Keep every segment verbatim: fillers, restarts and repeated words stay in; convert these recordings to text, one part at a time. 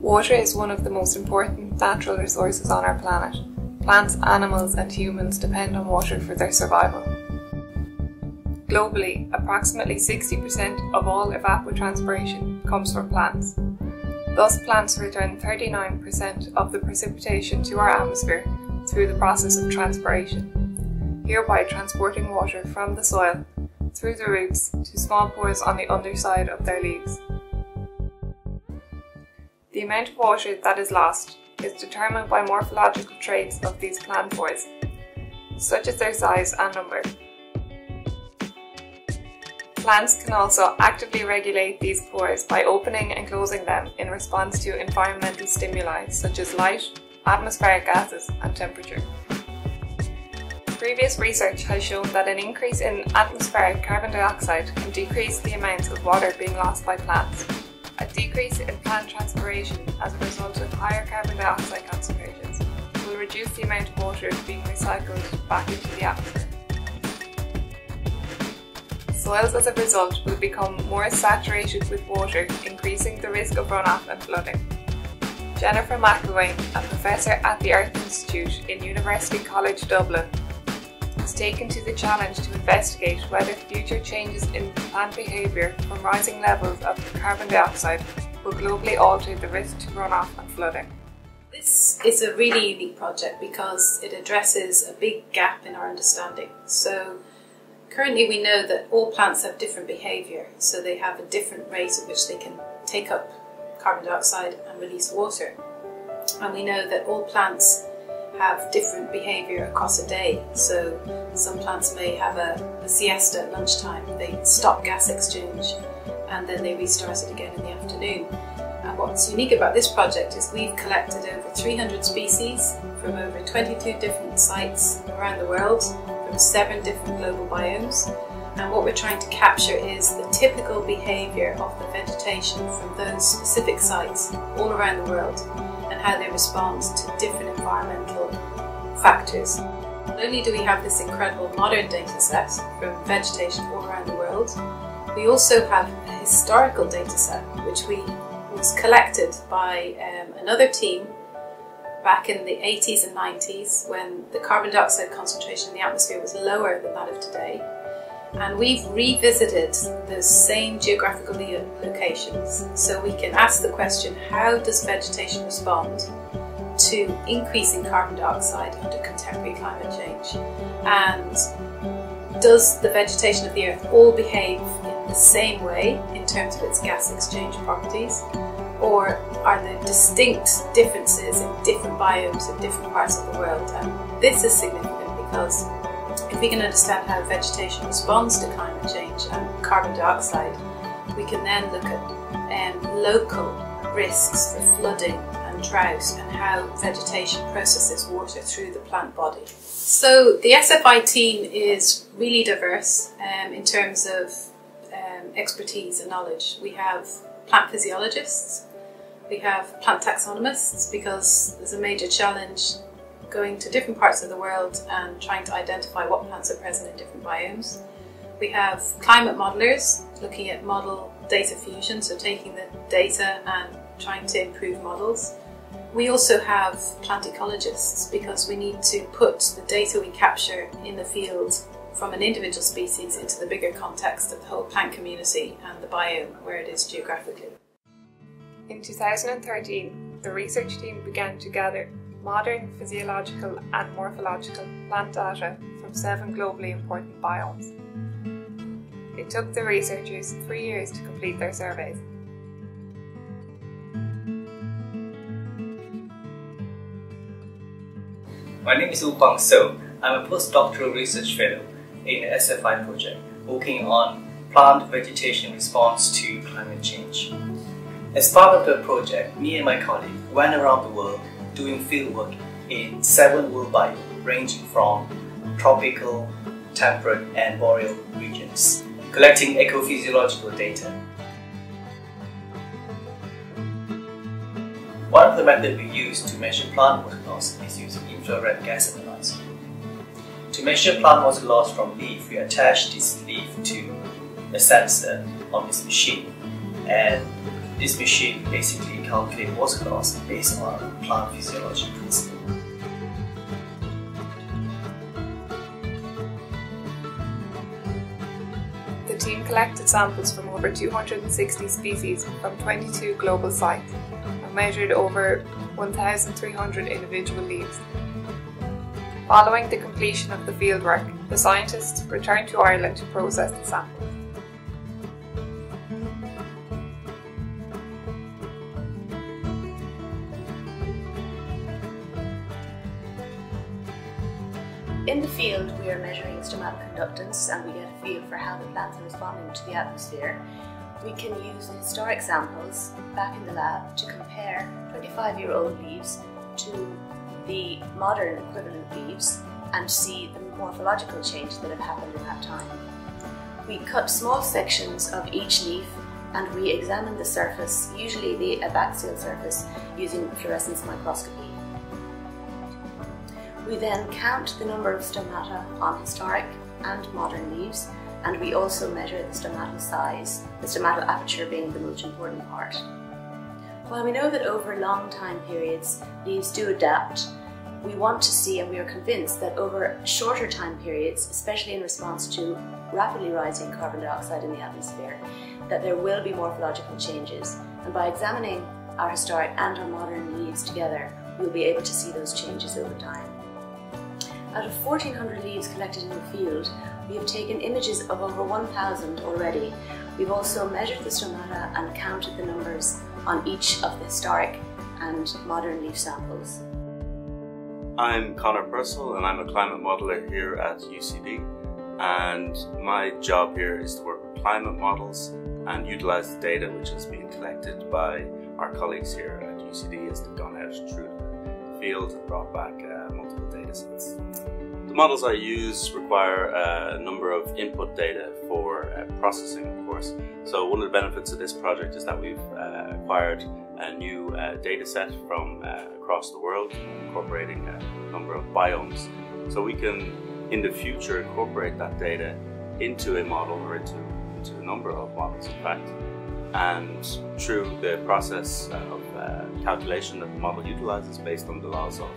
Water is one of the most important natural resources on our planet. Plants, animals and humans depend on water for their survival. Globally, approximately sixty percent of all evapotranspiration comes from plants. Thus, plants return thirty-nine percent of the precipitation to our atmosphere through the process of transpiration, hereby transporting water from the soil through the roots to small pores on the underside of their leaves. The amount of water that is lost is determined by morphological traits of these plant pores, such as their size and number. Plants can also actively regulate these pores by opening and closing them in response to environmental stimuli such as light, atmospheric gases and temperature. Previous research has shown that an increase in atmospheric carbon dioxide can decrease the amounts of water being lost by plants. A decrease in plant transpiration as a result of higher carbon dioxide concentrations will reduce the amount of water being recycled back into the atmosphere. Soils as a result will become more saturated with water, increasing the risk of runoff and flooding. Jennifer McElwain, a professor at the Earth Institute in University College Dublin, has taken to the challenge to investigate whether future changes in plant behaviour from rising levels of carbon dioxide will globally alter the risk to runoff and flooding. This is a really unique project because it addresses a big gap in our understanding. So currently we know that all plants have different behaviour, so they have a different rate at which they can take up carbon dioxide and release water. And we know that all plants have different behaviour across a day. So some plants may have a, a siesta at lunchtime, they stop gas exchange and then they restart it again in the afternoon. And what's unique about this project is we've collected over three hundred species from over twenty-two different sites around the world, from seven different global biomes. And what we're trying to capture is the typical behaviour of the vegetation from those specific sites all around the world, and how they respond to different environmental factors. Not only do we have this incredible modern data set from vegetation all around the world, we also have a historical data set which we was collected by um, another team back in the eighties and nineties when the carbon dioxide concentration in the atmosphere was lower than that of today. And we've revisited those same geographical locations so we can ask the question, how does vegetation respond to increasing carbon dioxide under contemporary climate change? And does the vegetation of the Earth all behave in the same way in terms of its gas exchange properties? Or are there distinct differences in different biomes in different parts of the world? And this is significant because if we can understand how vegetation responds to climate change and carbon dioxide, we can then look at um, local risks for flooding and drought and how vegetation processes water through the plant body. So the S F I team is really diverse um, in terms of um, expertise and knowledge. We have plant physiologists, we have plant taxonomists, because there's a major challenge going to different parts of the world and trying to identify what plants are present in different biomes. We have climate modellers looking at model data fusion, so taking the data and trying to improve models. We also have plant ecologists because we need to put the data we capture in the field from an individual species into the bigger context of the whole plant community and the biome where it is geographically. In two thousand thirteen, the research team began to gather modern physiological and morphological plant data from seven globally important biomes. It took the researchers three years to complete their surveys. My name is Wu Kwang So. I'm a postdoctoral research fellow in the S F I project, working on plant vegetation response to climate change. As part of the project, me and my colleague went around the world doing fieldwork in seven world biomes, ranging from tropical, temperate and boreal regions, collecting ecophysiological data. One of the methods we use to measure plant water loss is using infrared gas analyzer. To measure plant water loss from leaf, we attach this leaf to a sensor on this machine, and this machine basically calculates water loss based on plant physiological principles. The team collected samples from over two hundred sixty species from twenty-two global sites and measured over one thousand three hundred individual leaves. Following the completion of the fieldwork, the scientists returned to Ireland to process the samples. In the field, we are measuring stomatal conductance and we get a feel for how the plants are responding to the atmosphere. We can use the historic samples back in the lab to compare twenty-five-year-old leaves to the modern equivalent leaves and see the morphological change that have happened in that time. We cut small sections of each leaf and we examine the surface, usually the abaxial surface, using fluorescence microscopy. We then count the number of stomata on historic and modern leaves, and we also measure the stomatal size, the stomatal aperture being the most important part. While we know that over long time periods leaves do adapt, we want to see, and we are convinced that over shorter time periods, especially in response to rapidly rising carbon dioxide in the atmosphere, that there will be morphological changes. And by examining our historic and our modern leaves together, we'll be able to see those changes over time. Out of fourteen hundred leaves collected in the field, we have taken images of over one thousand already. We've also measured the stomata and counted the numbers on each of the historic and modern leaf samples. I'm Connor Purcell and I'm a climate modeller here at U C D, and my job here is to work with climate models and utilise the data which is being collected by our colleagues here at U C D as they've gone out through the field and brought back uh, multiple data sets. The models I use require a number of input data for uh, processing, of course. So one of the benefits of this project is that we've uh, acquired a new uh, data set from uh, across the world, incorporating a number of biomes. So we can, in the future, incorporate that data into a model or into, into a number of models, in fact. And through the process of uh, calculation that the model utilizes based on the laws of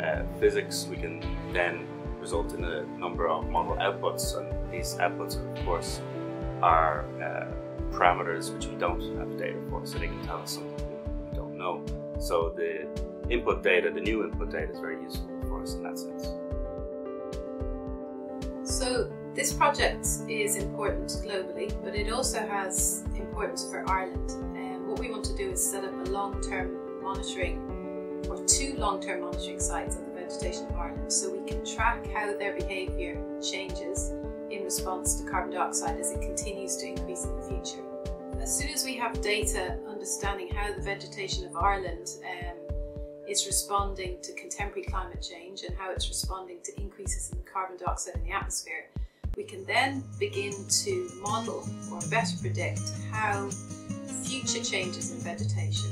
uh, physics, we can then result in a number of model outputs, and these outputs, of course, are uh, parameters which we don't have data for, so they can tell us something we don't know. So the input data, the new input data, is very useful for us in that sense. So this project is important globally, but it also has importance for Ireland. And what we want to do is set up a long-term monitoring, or two long-term monitoring sites of the vegetation of Ireland, so we can track how their behaviour changes in response to carbon dioxide as it continues to increase in the future. As soon as we have data understanding how the vegetation of Ireland um, is responding to contemporary climate change and how it's responding to increases in carbon dioxide in the atmosphere, we can then begin to model or better predict how future changes in vegetation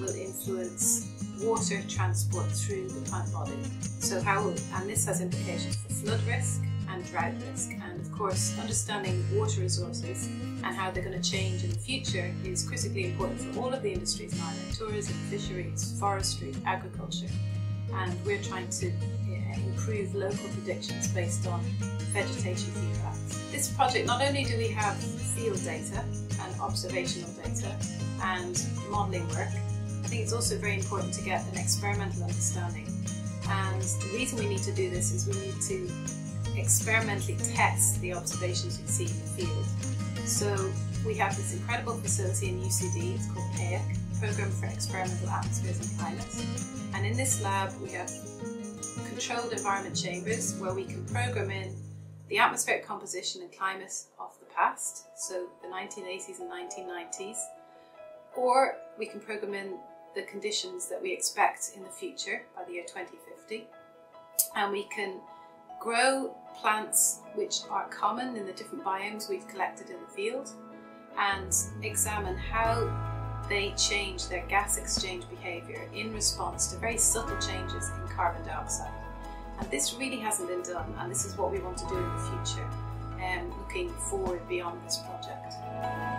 will influence water transport through the plant body. So how, and this has implications for flood risk and drought risk, and of course understanding water resources and how they're going to change in the future is critically important for all of the industries in Ireland: tourism, fisheries, forestry, agriculture. And we're trying to improve local predictions based on vegetation feedbacks. This project, not only do we have field data and observational data and modelling work, I think it's also very important to get an experimental understanding. And the reason we need to do this is we need to experimentally test the observations we see in the field. So we have this incredible facility in U C D, it's called PEAC, Programme for Experimental Atmospheres and Climates. And in this lab we have controlled environment chambers where we can program in the atmospheric composition and climate of the past, so the nineteen eighties and nineteen nineties, or we can program in the conditions that we expect in the future by the year twenty fifty, and we can grow plants which are common in the different biomes we've collected in the field and examine how they change their gas exchange behaviour in response to very subtle changes in carbon dioxide. And this really hasn't been done, and this is what we want to do in the future, um, looking forward beyond this project.